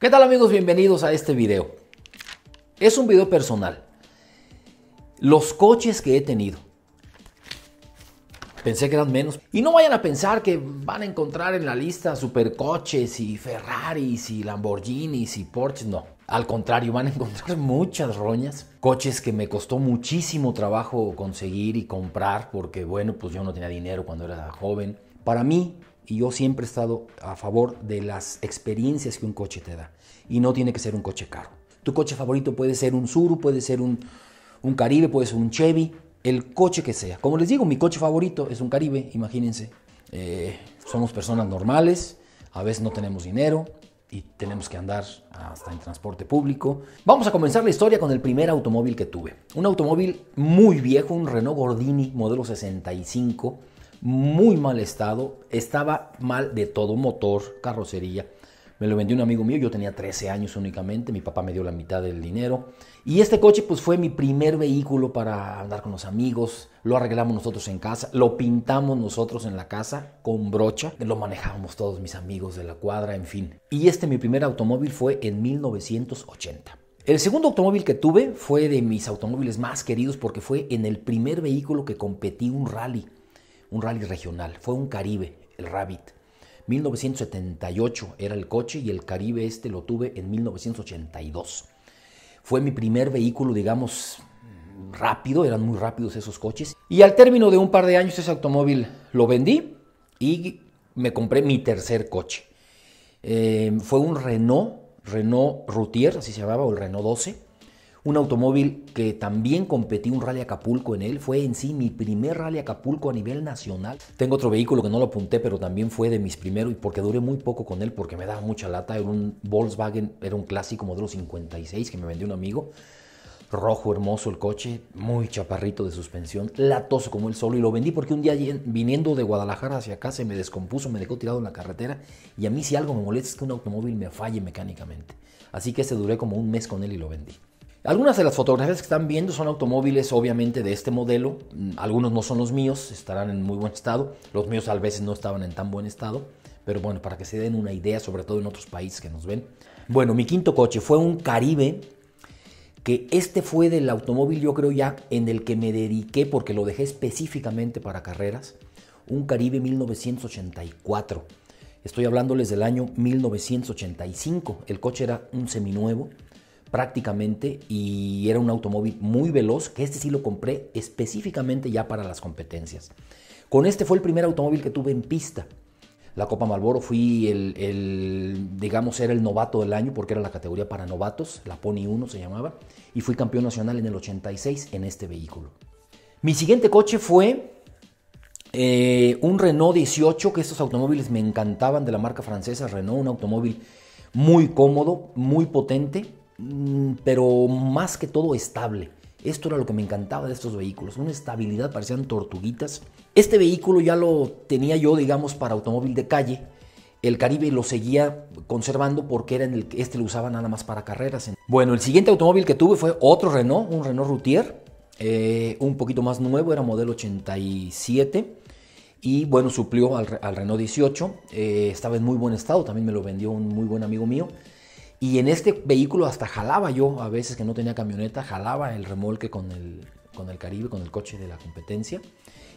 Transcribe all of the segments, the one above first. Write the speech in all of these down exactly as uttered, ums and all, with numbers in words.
¿Qué tal amigos? Bienvenidos a este video. Es un video personal. Los coches que he tenido. Pensé que eran menos. Y no vayan a pensar que van a encontrar en la lista supercoches y Ferraris y Lamborghinis y Porsche. No. Al contrario, van a encontrar muchas roñas. Coches que me costó muchísimo trabajo conseguir y comprar porque, bueno, pues yo no tenía dinero cuando era joven. Para mí... Y yo siempre he estado a favor de las experiencias que un coche te da. Y no tiene que ser un coche caro. Tu coche favorito puede ser un Tsuru, puede ser un, un Caribe, puede ser un Chevy. El coche que sea. Como les digo, mi coche favorito es un Caribe, imagínense. Eh, somos personas normales, a veces no tenemos dinero y tenemos que andar hasta en transporte público. Vamos a comenzar la historia con el primer automóvil que tuve. Un automóvil muy viejo, un Renault Gordini modelo sesenta y cinco. Muy mal estado, estaba mal de todo, motor, carrocería. Me lo vendió un amigo mío, yo tenía trece años únicamente, mi papá me dio la mitad del dinero. Y este coche pues fue mi primer vehículo para andar con los amigos, lo arreglamos nosotros en casa, lo pintamos nosotros en la casa con brocha, lo manejábamos todos mis amigos de la cuadra, en fin. Y este mi primer automóvil fue en mil novecientos ochenta. El segundo automóvil que tuve fue de mis automóviles más queridos porque fue en el primer vehículo que competí un rally. Un rally regional, fue un Caribe, el Rabbit. mil novecientos setenta y ocho era el coche y el Caribe este lo tuve en mil novecientos ochenta y dos. Fue mi primer vehículo, digamos, rápido, eran muy rápidos esos coches. Y al término de un par de años ese automóvil lo vendí y me compré mi tercer coche. Eh, fue un Renault, Renault Routier, así se llamaba, o el Renault doce. Un automóvil que también competí un Rally Acapulco en él. Fue en sí mi primer Rally Acapulco a nivel nacional. Tengo otro vehículo que no lo apunté, pero también fue de mis primeros y porque duré muy poco con él porque me daba mucha lata. Era un Volkswagen, era un clásico modelo cincuenta y seis que me vendió un amigo. Rojo, hermoso el coche, muy chaparrito de suspensión, latoso como él solo. Y lo vendí porque un día viniendo de Guadalajara hacia acá se me descompuso, me dejó tirado en la carretera. Y a mí si algo me molesta es que un automóvil me falle mecánicamente. Así que ese duré como un mes con él y lo vendí. Algunas de las fotografías que están viendo son automóviles obviamente de este modelo. Algunos no son los míos, estarán en muy buen estado. Los míos a veces no estaban en tan buen estado. Pero bueno, para que se den una idea, sobre todo en otros países que nos ven. Bueno, mi quinto coche fue un Caribe. Que este fue del automóvil yo creo ya en el que me dediqué porque lo dejé específicamente para carreras. Un Caribe mil novecientos ochenta y cuatro. Estoy hablándoles del año mil novecientos ochenta y cinco. El coche era un seminuevo. Prácticamente, y era un automóvil muy veloz, que este sí lo compré específicamente ya para las competencias. Con este fue el primer automóvil que tuve en pista. La Copa Marlboro fui el, el, digamos, era el novato del año, porque era la categoría para novatos, la Pony uno se llamaba, y fui campeón nacional en el ochenta y seis en este vehículo. Mi siguiente coche fue eh, un Renault dieciocho, que estos automóviles me encantaban, de la marca francesa Renault, un automóvil muy cómodo, muy potente, pero más que todo estable. Esto era lo que me encantaba de estos vehículos, una estabilidad, parecían tortuguitas. Este vehículo ya lo tenía yo, digamos, para automóvil de calle. El Caribe lo seguía conservando porque era en el que este lo usaba nada más para carreras. Bueno, el siguiente automóvil que tuve fue otro Renault, un Renault Routier, eh, un poquito más nuevo, era modelo ochenta y siete. Y bueno, suplió al, al Renault dieciocho, eh, estaba en muy buen estado, también me lo vendió un muy buen amigo mío. Y en este vehículo hasta jalaba yo, a veces que no tenía camioneta, jalaba el remolque con el, con el Caribe, con el coche de la competencia.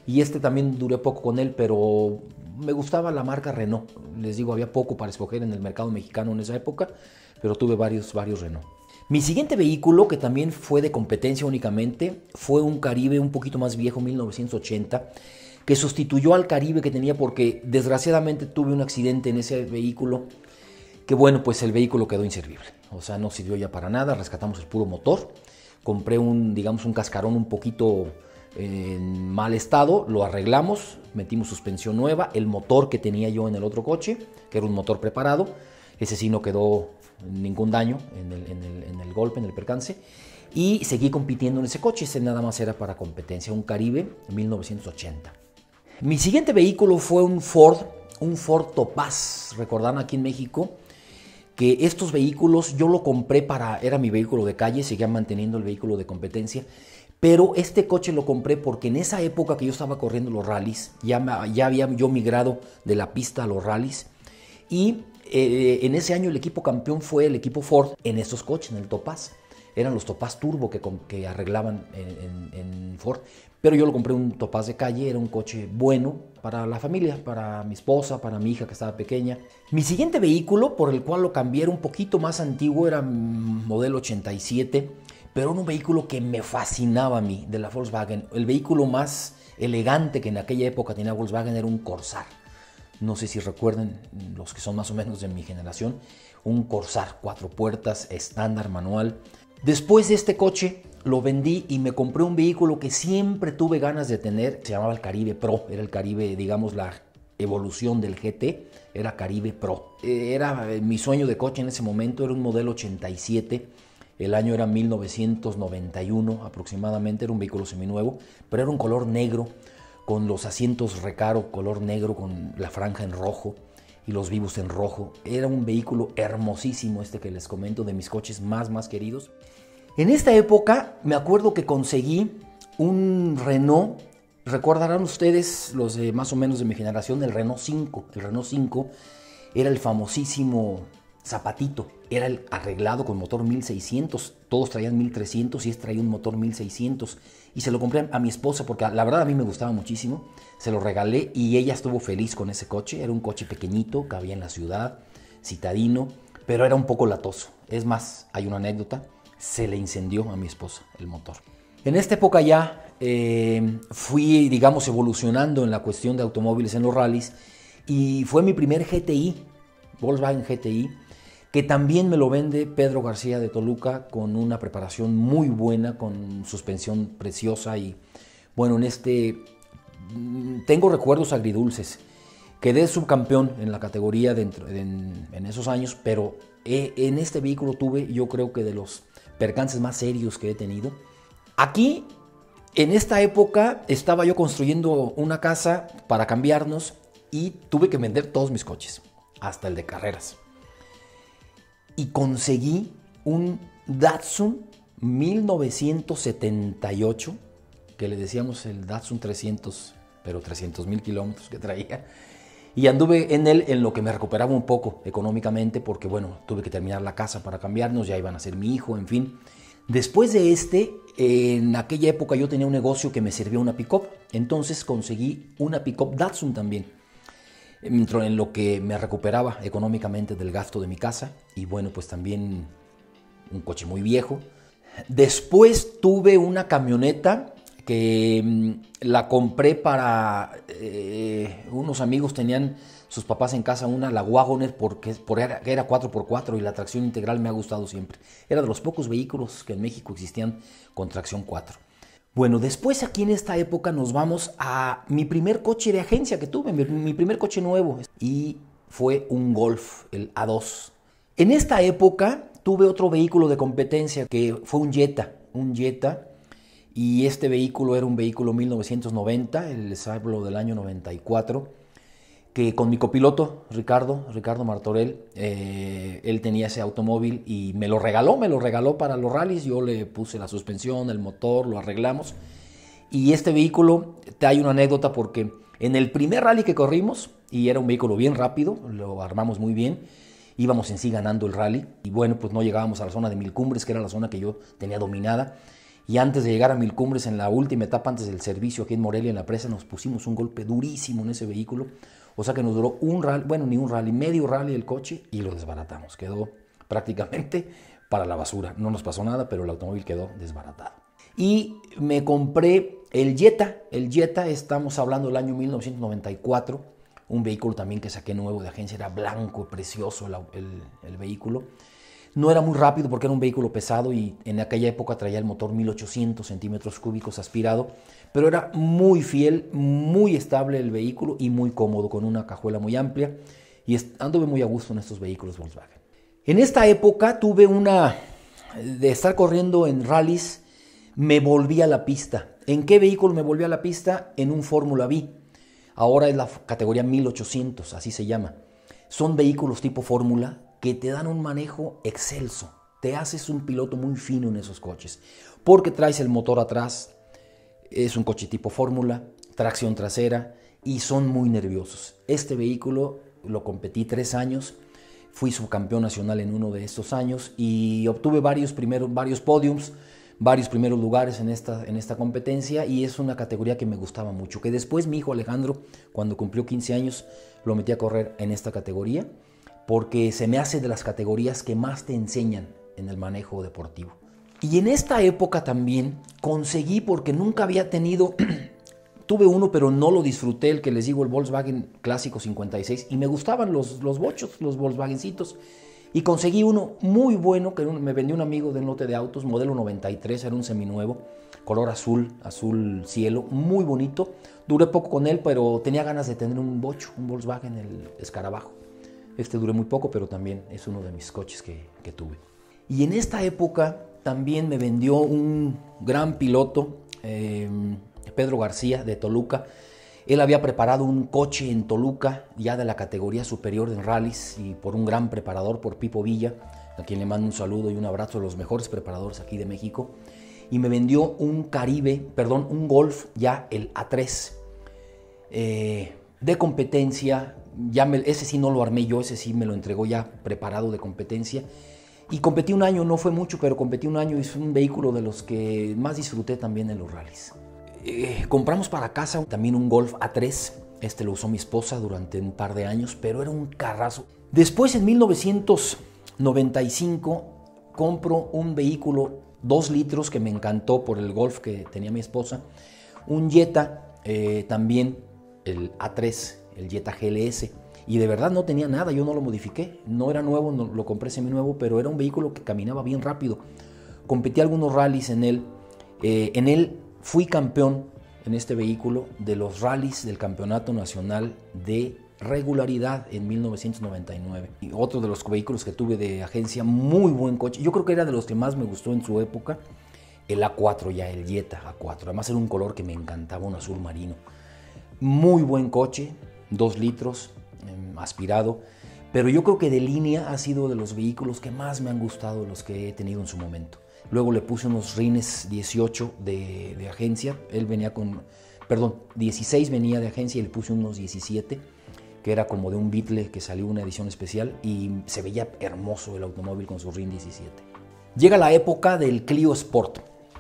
Y este también duré poco con él, pero me gustaba la marca Renault. Les digo, había poco para escoger en el mercado mexicano en esa época, pero tuve varios, varios Renault. Mi siguiente vehículo, que también fue de competencia únicamente, fue un Caribe un poquito más viejo, mil novecientos ochenta, que sustituyó al Caribe que tenía porque desgraciadamente tuve un accidente en ese vehículo. Que bueno, pues el vehículo quedó inservible, o sea, no sirvió ya para nada, rescatamos el puro motor, compré un, digamos, un cascarón un poquito en mal estado, lo arreglamos, metimos suspensión nueva, el motor que tenía yo en el otro coche, que era un motor preparado, ese sí no quedó ningún daño en el, en el, en el golpe, en el percance, y seguí compitiendo en ese coche, ese nada más era para competencia, un Caribe mil novecientos ochenta. Mi siguiente vehículo fue un Ford, un Ford Topaz, recordarán aquí en México, que estos vehículos yo lo compré para, era mi vehículo de calle, seguía manteniendo el vehículo de competencia, pero este coche lo compré porque en esa época que yo estaba corriendo los rallies, ya, ya había yo migrado de la pista a los rallies, y Eh, en ese año el equipo campeón fue el equipo Ford en estos coches, en el Topaz. Eran los Topaz Turbo que, que arreglaban en, en, en Ford. Pero yo lo compré un Topaz de calle, era un coche bueno para la familia, para mi esposa, para mi hija que estaba pequeña. Mi siguiente vehículo, por el cual lo cambié, era un poquito más antiguo, era modelo ochenta y siete, pero era un vehículo que me fascinaba a mí, de la Volkswagen. El vehículo más elegante que en aquella época tenía Volkswagen era un Corsair. No sé si recuerden, los que son más o menos de mi generación, un Corsair, cuatro puertas, estándar, manual. Después de este coche lo vendí y me compré un vehículo que siempre tuve ganas de tener. Se llamaba el Caribe Pro. Era el Caribe, digamos, la evolución del G T. Era Caribe Pro. Era mi sueño de coche en ese momento. Era un modelo ochenta y siete. El año era mil novecientos noventa y uno aproximadamente. Era un vehículo seminuevo, pero era un color negro, con los asientos Recaro color negro, con la franja en rojo y los vivos en rojo. Era un vehículo hermosísimo este que les comento, de mis coches más, más queridos. En esta época me acuerdo que conseguí un Renault, recordarán ustedes los de más o menos de mi generación, el Renault cinco. El Renault cinco era el famosísimo zapatito, era el arreglado con motor mil seiscientos, todos traían mil trescientos y este traía un motor mil seiscientos. Y se lo compré a mi esposa porque la verdad a mí me gustaba muchísimo. Se lo regalé y ella estuvo feliz con ese coche. Era un coche pequeñito, cabía en la ciudad, citadino, pero era un poco latoso. Es más, hay una anécdota, se le incendió a mi esposa el motor. En esta época ya eh, fui, digamos, evolucionando en la cuestión de automóviles en los rallies. Y fue mi primer G T I, Volkswagen G T I, que también me lo vende Pedro García de Toluca, con una preparación muy buena, con suspensión preciosa. Y bueno, en este tengo recuerdos agridulces. Quedé subcampeón en la categoría de entre, de, en, en esos años, pero he, en este vehículo tuve, yo creo que de los percances más serios que he tenido. Aquí, en esta época, estaba yo construyendo una casa para cambiarnos y tuve que vender todos mis coches, hasta el de carreras. Y conseguí un Datsun mil novecientos setenta y ocho, que le decíamos el Datsun trescientos, pero trescientos mil kilómetros que traía. Y anduve en él en lo que me recuperaba un poco económicamente, porque bueno, tuve que terminar la casa para cambiarnos, ya iban a ser mi hijo, en fin. Después de este, en aquella época yo tenía un negocio que me servía una pick-up, entonces conseguí una pick-up Datsun también, en lo que me recuperaba económicamente del gasto de mi casa. Y bueno, pues también un coche muy viejo. Después tuve una camioneta que la compré para... Eh, unos amigos tenían sus papás en casa una, la Wagoner, porque, porque era cuatro por cuatro y la tracción integral me ha gustado siempre. Era de los pocos vehículos que en México existían con tracción cuatro. Bueno, después aquí en esta época nos vamos a mi primer coche de agencia que tuve, mi, mi primer coche nuevo. Y fue un Golf, el A dos. En esta época tuve otro vehículo de competencia que fue un Jetta, un Jetta. Y este vehículo era un vehículo mil novecientos noventa, les hablo del año noventa y cuatro, que con mi copiloto, Ricardo, Ricardo Martorell, eh, él tenía ese automóvil y me lo regaló, me lo regaló para los rallies. Yo le puse la suspensión, el motor, lo arreglamos. Y este vehículo, te hay una anécdota, porque en el primer rally que corrimos, y era un vehículo bien rápido, lo armamos muy bien, íbamos en sí ganando el rally. Y bueno, pues no llegábamos a la zona de Mil Cumbres, que era la zona que yo tenía dominada. Y antes de llegar a Mil Cumbres, en la última etapa, antes del servicio aquí en Morelia, en la presa, nos pusimos un golpe durísimo en ese vehículo. O sea que nos duró un rally, bueno, ni un rally, medio rally el coche, y lo desbaratamos. Quedó prácticamente para la basura. No nos pasó nada, pero el automóvil quedó desbaratado. Y me compré el Jetta. El Jetta, estamos hablando del año mil novecientos noventa y cuatro. Un vehículo también que saqué nuevo de agencia. Era blanco, precioso el, el, el vehículo. No era muy rápido porque era un vehículo pesado y en aquella época traía el motor mil ochocientos centímetros cúbicos aspirado, pero era muy fiel, muy estable el vehículo y muy cómodo, con una cajuela muy amplia, y anduve muy a gusto en estos vehículos Volkswagen. En esta época tuve una... de estar corriendo en rallies, me volví a la pista. ¿En qué vehículo me volví a la pista? En un Fórmula B. Ahora es la categoría mil ochocientos, así se llama. Son vehículos tipo Fórmula que te dan un manejo excelso. Te haces un piloto muy fino en esos coches, porque traes el motor atrás, es un coche tipo Fórmula, tracción trasera, y son muy nerviosos. Este vehículo lo competí tres años, fui subcampeón nacional en uno de estos años y obtuve varios, primeros, varios podiums, varios primeros lugares en esta, en esta competencia, y es una categoría que me gustaba mucho, que después mi hijo Alejandro, cuando cumplió quince años, lo metí a correr en esta categoría, porque se me hace de las categorías que más te enseñan en el manejo deportivo. Y en esta época también conseguí, porque nunca había tenido, tuve uno pero no lo disfruté, el que les digo, el Volkswagen Clásico cincuenta y seis, y me gustaban los, los bochos, los Volkswagencitos, y conseguí uno muy bueno que me vendió un amigo de un lote de autos, modelo noventa y tres, era un seminuevo, color azul, azul cielo, muy bonito. Duré poco con él, pero tenía ganas de tener un bocho, un Volkswagen, el escarabajo. Este duré muy poco, pero también es uno de mis coches que, que tuve. Y en esta época también me vendió un gran piloto, eh, Pedro García, de Toluca. Él había preparado un coche en Toluca, ya de la categoría superior de rallies, y por un gran preparador, por Pipo Villa, a quien le mando un saludo y un abrazo, de los mejores preparadores aquí de México. Y me vendió un Caribe, perdón, un Golf, ya el A tres, eh, de competencia. Ya me, ese sí no lo armé yo, ese sí me lo entregó ya preparado de competencia. Y competí un año, no fue mucho, pero competí un año y es un vehículo de los que más disfruté también en los rallies. Eh, compramos para casa también un Golf A tres, este lo usó mi esposa durante un par de años, pero era un carrazo. Después, en mil novecientos noventa y cinco, compro un vehículo dos litros que me encantó por el Golf que tenía mi esposa, un Jetta, eh, también el A tres, el Jetta G L S, y de verdad no tenía nada, yo no lo modifiqué, no era nuevo, no, lo compré semi nuevo, pero era un vehículo que caminaba bien rápido. Competí algunos rallies en él, eh, en él fui campeón en este vehículo de los rallies del Campeonato Nacional de Regularidad en mil novecientos noventa y nueve. Y otro de los vehículos que tuve de agencia, muy buen coche. Yo creo que era de los que más me gustó en su época, el A cuatro ya, el Jetta A cuatro. Además era un color que me encantaba, un azul marino. Muy buen coche, dos litros, eh, aspirado. Pero yo creo que de línea ha sido de los vehículos que más me han gustado, los que he tenido en su momento. Luego le puse unos rines dieciocho de, de agencia, él venía con, perdón, dieciséis venía de agencia y le puse unos diecisiete, que era como de un Beetle que salió una edición especial y se veía hermoso el automóvil con su rin diecisiete. Llega la época del Clio Sport,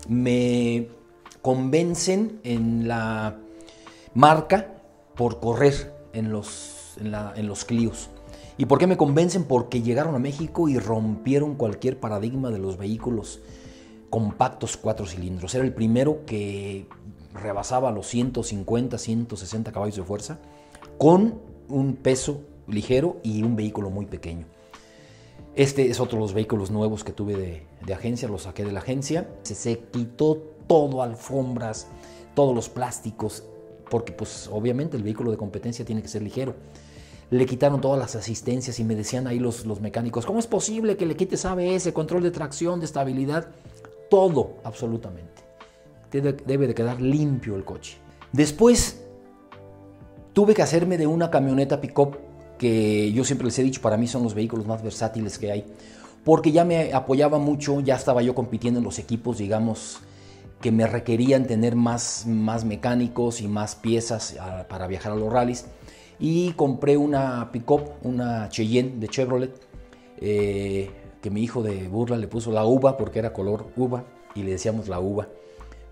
me convencen en la marca por correr en los, en la, en los Clios. ¿Y por qué me convencen? Porque llegaron a México y rompieron cualquier paradigma de los vehículos compactos cuatro cilindros. Era el primero que rebasaba los ciento cincuenta, ciento sesenta caballos de fuerza con un peso ligero y un vehículo muy pequeño. Este es otro de los vehículos nuevos que tuve de, de agencia, lo saqué de la agencia. Se, se quitó todo, alfombras, todos los plásticos, porque pues obviamente el vehículo de competencia tiene que ser ligero. Le quitaron todas las asistencias y me decían ahí los, los mecánicos, ¿cómo es posible que le quites A B S, control de tracción, de estabilidad? Todo, absolutamente. Debe de quedar limpio el coche. Después tuve que hacerme de una camioneta pick-up, que yo siempre les he dicho, para mí son los vehículos más versátiles que hay, porque ya me apoyaba mucho, ya estaba yo compitiendo en los equipos, digamos, que me requerían tener más, más mecánicos y más piezas a, para viajar a los rallies. Y compré una pick-up, una Cheyenne de Chevrolet, eh, que mi hijo de burla le puso la uva porque era color uva y le decíamos la uva.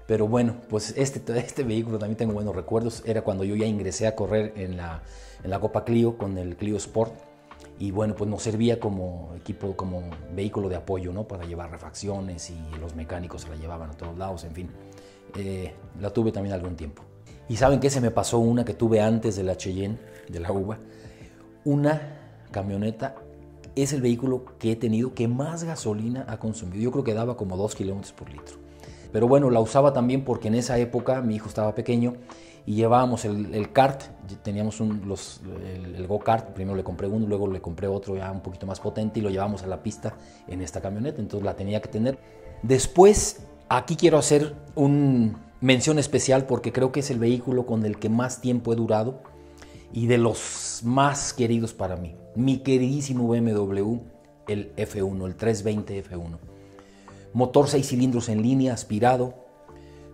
Pero bueno, pues este, este vehículo también tengo buenos recuerdos. Era cuando yo ya ingresé a correr en la, en la Copa Clio con el Clio Sport. Y bueno, pues nos servía como equipo, como vehículo de apoyo, ¿no? Para llevar refacciones y los mecánicos se la llevaban a todos lados, en fin. Eh, la tuve también algún tiempo. Y ¿saben qué? Se me pasó una que tuve antes de la Cheyenne, de la uva. Una camioneta es el vehículo que he tenido que más gasolina ha consumido. Yo creo que daba como dos kilómetros por litro. Pero bueno, la usaba también porque en esa época mi hijo estaba pequeño y llevábamos el, el kart. Teníamos un, los, el, el go-kart, primero le compré uno, luego le compré otro ya un poquito más potente y lo llevábamos a la pista en esta camioneta. Entonces la tenía que tener. Después, aquí quiero hacer un... mención especial porque creo que es el vehículo con el que más tiempo he durado y de los más queridos para mí. Mi queridísimo B M W, el F uno, el trescientos veinte F uno. Motor seis cilindros en línea, aspirado.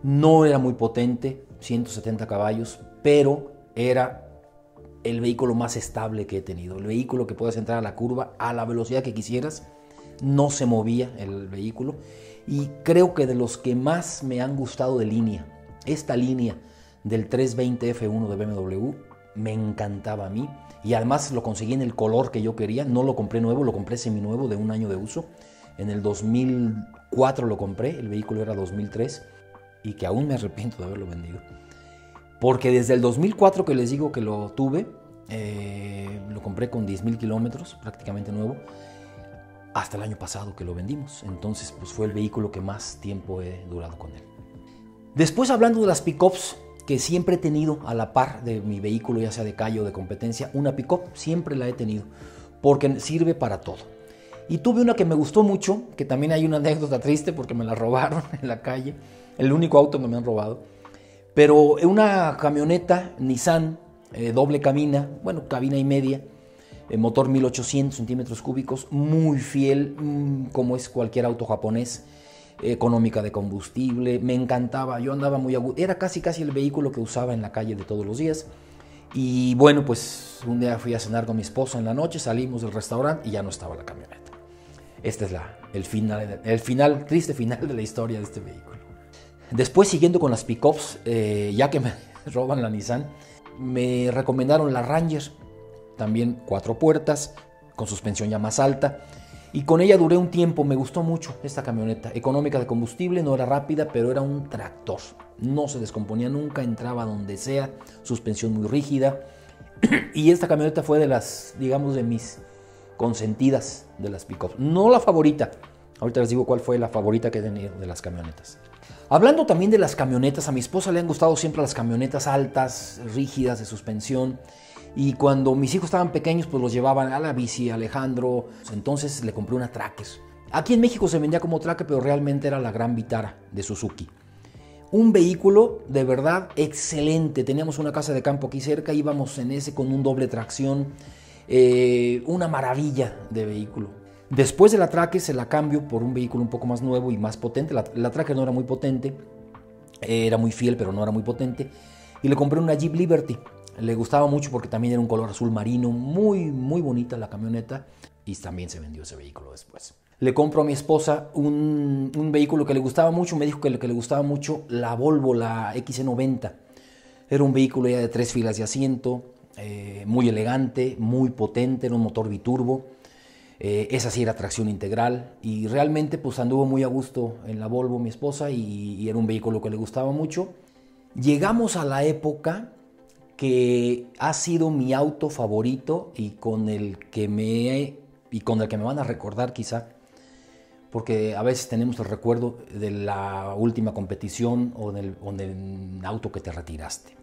No era muy potente, ciento setenta caballos, pero era el vehículo más estable que he tenido. El vehículo que puedes entrar a la curva a la velocidad que quisieras. No se movía el vehículo. Y creo que de los que más me han gustado de línea, esta línea del trescientos veinte F uno de B M W me encantaba a mí. Y además lo conseguí en el color que yo quería. No lo compré nuevo, lo compré seminuevo de un año de uso. En el dos mil cuatro lo compré, el vehículo era dos mil tres, y que aún me arrepiento de haberlo vendido. Porque desde el dos mil cuatro que les digo que lo tuve, eh, lo compré con diez mil kilómetros, prácticamente nuevo, hasta el año pasado que lo vendimos. Entonces pues fue el vehículo que más tiempo he durado con él. Después, hablando de las pickups, que siempre he tenido a la par de mi vehículo, ya sea de calle o de competencia, una pickup siempre la he tenido, porque sirve para todo. Y tuve una que me gustó mucho, que también hay una anécdota triste porque me la robaron en la calle. El único auto que me han robado. Pero una camioneta Nissan, eh, doble cabina, bueno, cabina y media, eh, motor mil ochocientos centímetros cúbicos, muy fiel, mmm, como es cualquier auto japonés, eh, económica de combustible. Me encantaba, yo andaba muy agudo. Era casi casi el vehículo que usaba en la calle de todos los días. Y bueno, pues un día fui a cenar con mi esposa en la noche, salimos del restaurante y ya no estaba la camioneta. Este es la, el final, el final, triste final de la historia de este vehículo. Después, siguiendo con las pickups, eh, ya que me roban la Nissan, me recomendaron la Ranger, también cuatro puertas, con suspensión ya más alta. Y con ella duré un tiempo, me gustó mucho esta camioneta. Económica de combustible, no era rápida, pero era un tractor. No se descomponía nunca, entraba donde sea, suspensión muy rígida. Y esta camioneta fue de las, digamos, de mis consentidas de las pickups. No la favorita. Ahorita les digo cuál fue la favorita que he tenido de las camionetas. Hablando también de las camionetas, a mi esposa le han gustado siempre las camionetas altas, rígidas, de suspensión. Y cuando mis hijos estaban pequeños, pues los llevaban a la bici, a Alejandro. Entonces le compré una Tracker. Aquí en México se vendía como Tracker, pero realmente era la gran Vitara de Suzuki. Un vehículo de verdad excelente. Teníamos una casa de campo aquí cerca, íbamos en ese con un doble tracción. Eh, una maravilla de vehículo. Después de la Tracker se la cambio por un vehículo un poco más nuevo y más potente. La, la Tracker no era muy potente, eh, era muy fiel, pero no era muy potente. Y le compré una Jeep Liberty. Le gustaba mucho porque también era un color azul marino, muy, muy bonita la camioneta. Y también se vendió ese vehículo después. Le compro a mi esposa un, un vehículo que le gustaba mucho. Me dijo que, que le gustaba mucho la Volvo, la X C noventa. Era un vehículo ya de tres filas de asiento. Eh, muy elegante, muy potente, era un motor biturbo, eh, esa sí era tracción integral, y realmente pues anduvo muy a gusto en la Volvo mi esposa, y, y era un vehículo que le gustaba mucho. Llegamos a la época que ha sido mi auto favorito y con el que me, y con el que me van a recordar quizá, porque a veces tenemos el recuerdo de la última competición o del, o del auto que te retiraste.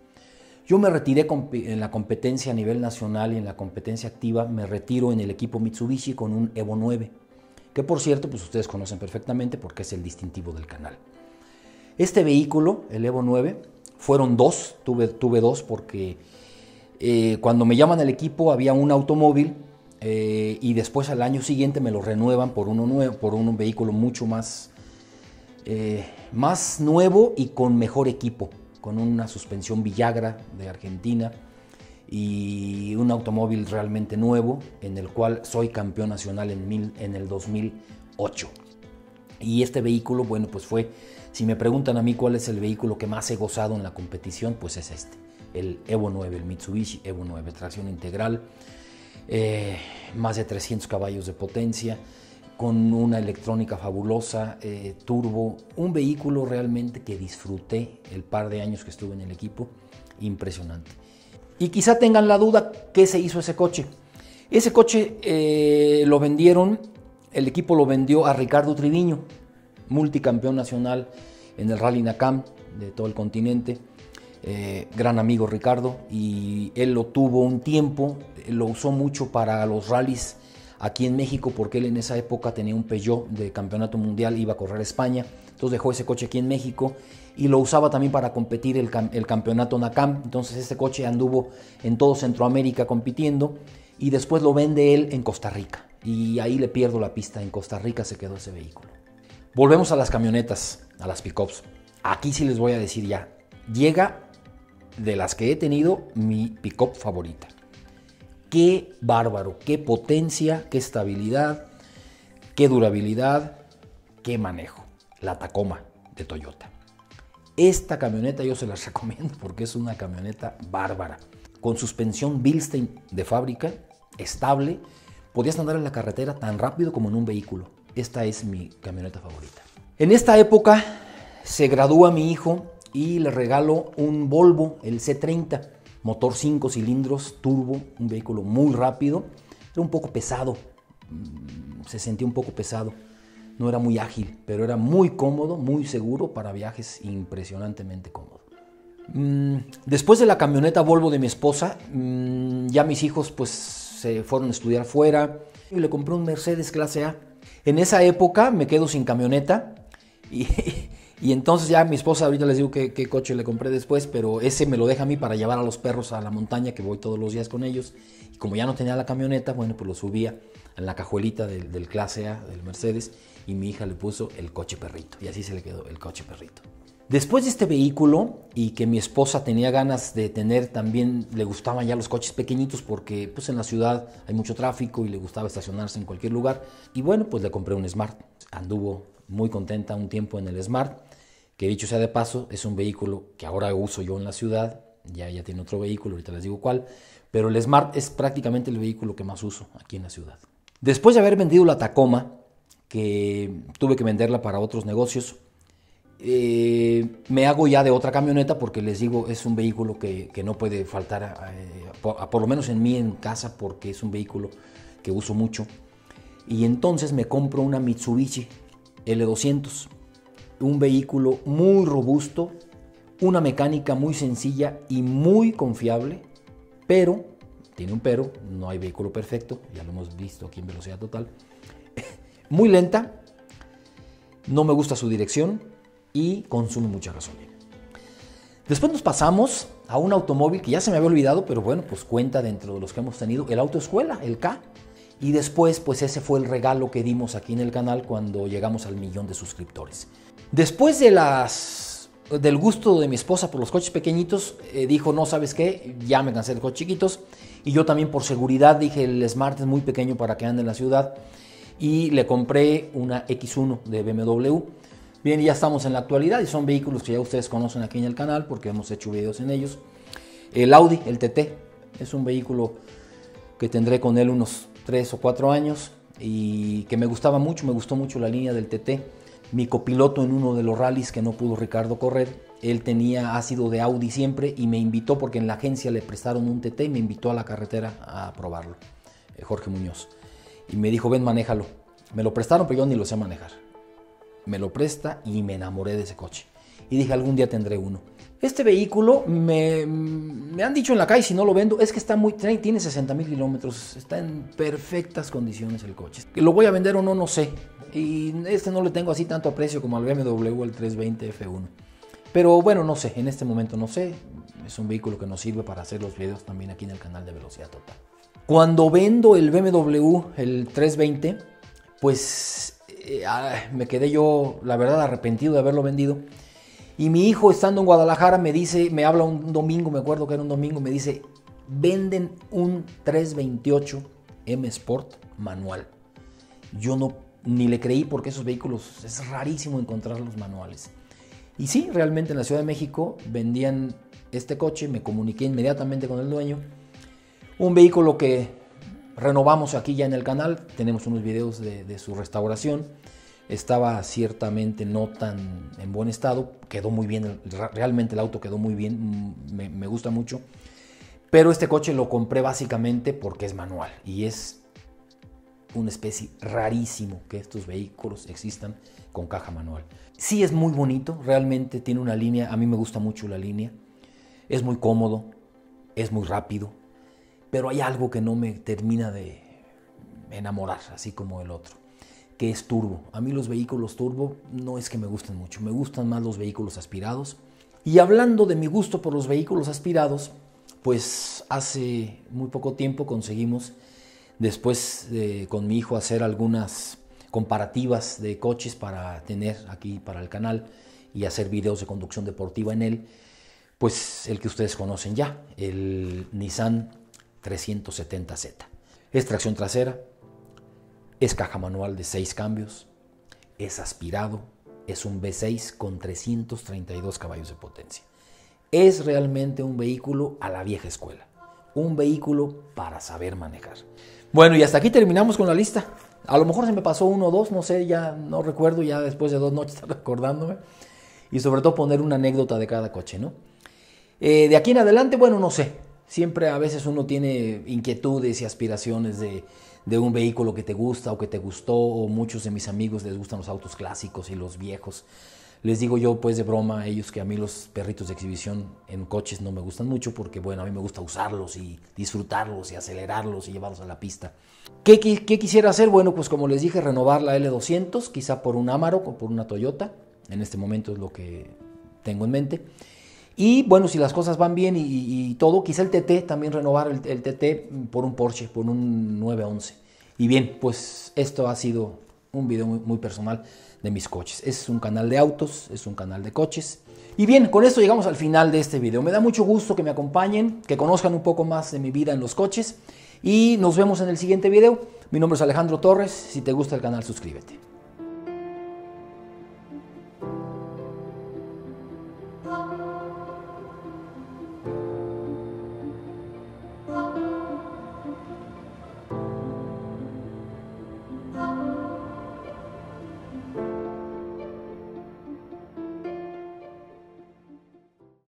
Yo me retiré en la competencia a nivel nacional y en la competencia activa, me retiro en el equipo Mitsubishi con un Evo nueve, que por cierto, pues ustedes conocen perfectamente porque es el distintivo del canal. Este vehículo, el Evo nueve, fueron dos, tuve, tuve dos porque eh, cuando me llaman al equipo había un automóvil eh, y después al año siguiente me lo renuevan por, uno nuevo, por un vehículo mucho más, eh, más nuevo y con mejor equipo, con una suspensión Villagra de Argentina y un automóvil realmente nuevo en el cual soy campeón nacional en, mil, en el dos mil ocho. Y este vehículo, bueno, pues fue, si me preguntan a mí cuál es el vehículo que más he gozado en la competición, pues es este, el Evo nueve, el Mitsubishi Evo nueve, tracción integral, eh, más de trescientos caballos de potencia, con una electrónica fabulosa, eh, turbo, un vehículo realmente que disfruté el par de años que estuve en el equipo, impresionante. Y quizá tengan la duda, ¿qué se hizo ese coche? Ese coche eh, lo vendieron, el equipo lo vendió a Ricardo Triviño, multicampeón nacional en el Rally NACAM de todo el continente, eh, gran amigo Ricardo, y él lo tuvo un tiempo, lo usó mucho para los rallies aquí en México, porque él en esa época tenía un Peugeot de campeonato mundial, iba a correr a España, entonces dejó ese coche aquí en México y lo usaba también para competir el, el campeonato NACAM. Entonces este coche anduvo en todo Centroamérica compitiendo y después lo vende él en Costa Rica y ahí le pierdo la pista, en Costa Rica se quedó ese vehículo. Volvemos a las camionetas, a las pickups. Aquí sí les voy a decir ya, llega de las que he tenido mi pickup favorita. Qué bárbaro, qué potencia, qué estabilidad, qué durabilidad, qué manejo. La Tacoma de Toyota. Esta camioneta yo se las recomiendo porque es una camioneta bárbara. Con suspensión Bilstein de fábrica, estable, podías andar en la carretera tan rápido como en un vehículo. Esta es mi camioneta favorita. En esta época se gradúa mi hijo y le regalo un Volvo, el C treinta, motor cinco cilindros, turbo, un vehículo muy rápido. Era un poco pesado, se sentía un poco pesado, no era muy ágil, pero era muy cómodo, muy seguro para viajes, impresionantemente cómodo. Después de la camioneta Volvo de mi esposa, ya mis hijos pues se fueron a estudiar fuera y le compré un Mercedes Clase A. En esa época me quedo sin camioneta y, y entonces ya mi esposa, ahorita les digo qué, qué coche le compré después, pero ese me lo deja a mí para llevar a los perros a la montaña, que voy todos los días con ellos. Y como ya no tenía la camioneta, bueno, pues lo subía en la cajuelita del, del Clase A, del Mercedes, y mi hija le puso el coche perrito y así se le quedó el coche perrito. Después de este vehículo y que mi esposa tenía ganas de tener también, le gustaban ya los coches pequeñitos porque pues en la ciudad hay mucho tráfico y le gustaba estacionarse en cualquier lugar. Y bueno, pues le compré un Smart. Anduvo muy contenta un tiempo en el Smart, que dicho sea de paso, es un vehículo que ahora uso yo en la ciudad. Ya, ya tiene otro vehículo, ahorita les digo cuál. Pero el Smart es prácticamente el vehículo que más uso aquí en la ciudad. Después de haber vendido la Tacoma, que tuve que venderla para otros negocios, Eh, me hago ya de otra camioneta porque les digo, es un vehículo que, que no puede faltar, a, a, por, a, por lo menos en mí en casa, porque es un vehículo que uso mucho. Y entonces me compro una Mitsubishi L doscientos, un vehículo muy robusto, una mecánica muy sencilla y muy confiable, pero, tiene un pero, no hay vehículo perfecto, ya lo hemos visto aquí en Velocidad Total, muy lenta, no me gusta su dirección y consume mucha gasolina. Después nos pasamos a un automóvil que ya se me había olvidado, pero bueno, pues cuenta dentro de los que hemos tenido, el autoescuela, el K. Y después, pues ese fue el regalo que dimos aquí en el canal cuando llegamos al millón de suscriptores. Después de las, del gusto de mi esposa por los coches pequeñitos, eh, dijo, no, ¿sabes qué? Ya me cansé de coches chiquitos. Y yo también por seguridad dije, el Smart es muy pequeño para que ande en la ciudad. Y le compré una X uno de B M W. Bien, ya estamos en la actualidad y son vehículos que ya ustedes conocen aquí en el canal porque hemos hecho videos en ellos. El Audi, el T T, es un vehículo que tendré con él unos tres o cuatro años y que me gustaba mucho, me gustó mucho la línea del T T. Mi copiloto en uno de los rallies que no pudo Ricardo correr, él tenía ácido de Audi siempre y me invitó porque en la agencia le prestaron un T T y me invitó a la carretera a probarlo, Jorge Muñoz. Y me dijo, ven, manéjalo. Me lo prestaron, pero yo ni lo sé manejar. Me lo presta y me enamoré de ese coche. Y dije, algún día tendré uno. Este vehículo, me, me han dicho en la calle, si no lo vendo, es que está muy, tiene sesenta mil kilómetros, está en perfectas condiciones el coche. ¿Lo voy a vender o no? No sé. Y este no le tengo así tanto aprecio como al B M W, el trescientos veinte F uno. Pero bueno, no sé, en este momento no sé. Es un vehículo que nos sirve para hacer los videos también aquí en el canal de Velocidad Total. Cuando vendo el B M W, el trescientos veinte, pues me quedé yo, la verdad, arrepentido de haberlo vendido. Y mi hijo, estando en Guadalajara, me dice, me habla un domingo, me acuerdo que era un domingo, me dice, venden un trescientos veintiocho M Sport manual. Yo no, ni le creí porque esos vehículos, es rarísimo encontrar los manuales. Y sí, realmente en la Ciudad de México vendían este coche, me comuniqué inmediatamente con el dueño. Un vehículo que renovamos aquí ya en el canal, tenemos unos videos de, de su restauración. Estaba ciertamente no tan en buen estado, quedó muy bien, realmente el auto quedó muy bien, me, me gusta mucho. Pero este coche lo compré básicamente porque es manual y es una especie rarísimo que estos vehículos existan con caja manual. Sí es muy bonito, realmente tiene una línea, a mí me gusta mucho la línea, es muy cómodo, es muy rápido. Pero hay algo que no me termina de enamorar, así como el otro, que es turbo. A mí los vehículos turbo no es que me gusten mucho, me gustan más los vehículos aspirados. Y hablando de mi gusto por los vehículos aspirados, pues hace muy poco tiempo conseguimos, después de, con mi hijo, hacer algunas comparativas de coches para tener aquí para el canal y hacer videos de conducción deportiva en él. Pues el que ustedes conocen ya, el Nissan trescientos setenta Z. Es tracción trasera, es caja manual de seis cambios, es aspirado, es un V seis con trescientos treinta y dos caballos de potencia. Es realmente un vehículo a la vieja escuela, un vehículo para saber manejar. Bueno, y hasta aquí terminamos con la lista. A lo mejor se me pasó uno o dos, no sé, ya no recuerdo, ya después de dos noches recordándome. Y sobre todo poner una anécdota de cada coche, ¿no? Eh, de aquí en adelante, bueno, no sé. Siempre a veces uno tiene inquietudes y aspiraciones de, de un vehículo que te gusta o que te gustó. O muchos de mis amigos les gustan los autos clásicos y los viejos. Les digo yo, pues, de broma a ellos que a mí los perritos de exhibición en coches no me gustan mucho porque, bueno, a mí me gusta usarlos y disfrutarlos y acelerarlos y llevarlos a la pista. ¿Qué, qué, qué quisiera hacer? Bueno, pues como les dije, renovar la L doscientos, quizá por un Amarok o por una Toyota. En este momento es lo que tengo en mente. Y, bueno, si las cosas van bien y, y, y todo, quizá el T T, también renovar el, el T T por un Porsche, por un nueve once. Y bien, pues esto ha sido un video muy, muy personal de mis coches. Es un canal de autos, es un canal de coches. Y bien, con esto llegamos al final de este video. Me da mucho gusto que me acompañen, que conozcan un poco más de mi vida en los coches. Y nos vemos en el siguiente video. Mi nombre es Alejandro Torres. Si te gusta el canal, suscríbete.